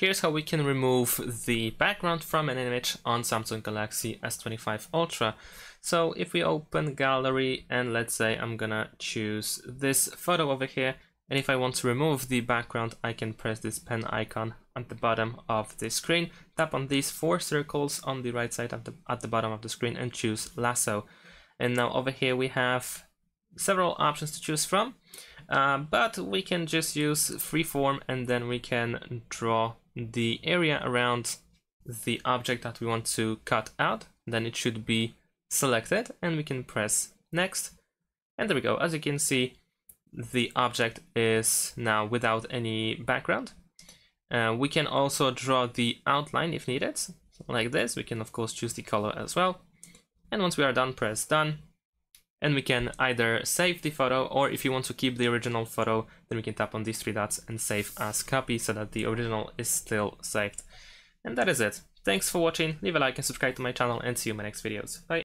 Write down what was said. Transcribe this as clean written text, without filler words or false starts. Here's how we can remove the background from an image on Samsung Galaxy S25 Ultra. So if we open gallery and let's say I'm gonna choose this photo over here, and if I want to remove the background, I can press this pen icon at the bottom of the screen, tap on these four circles on the right side at the bottom of the screen and choose lasso. And now over here we have several options to choose from, but we can just use freeform and then we can draw the area around the object that we want to cut out. Then it should be selected and we can press next. And there we go. As you can see, the object is now without any background. We can also draw the outline if needed, so like this. We can of course choose the color as well. And once we are done, press done. And we can either save the photo, or if you want to keep the original photo, then we can tap on these three dots and save as copy so that the original is still saved. And that is it. Thanks for watching. Leave a like and subscribe to my channel and see you in my next videos. Bye.